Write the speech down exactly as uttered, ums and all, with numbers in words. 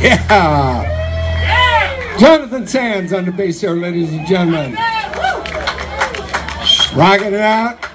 Yeah. Yeah! Jonathan Sands on the bass there, ladies and gentlemen. Rocking it out.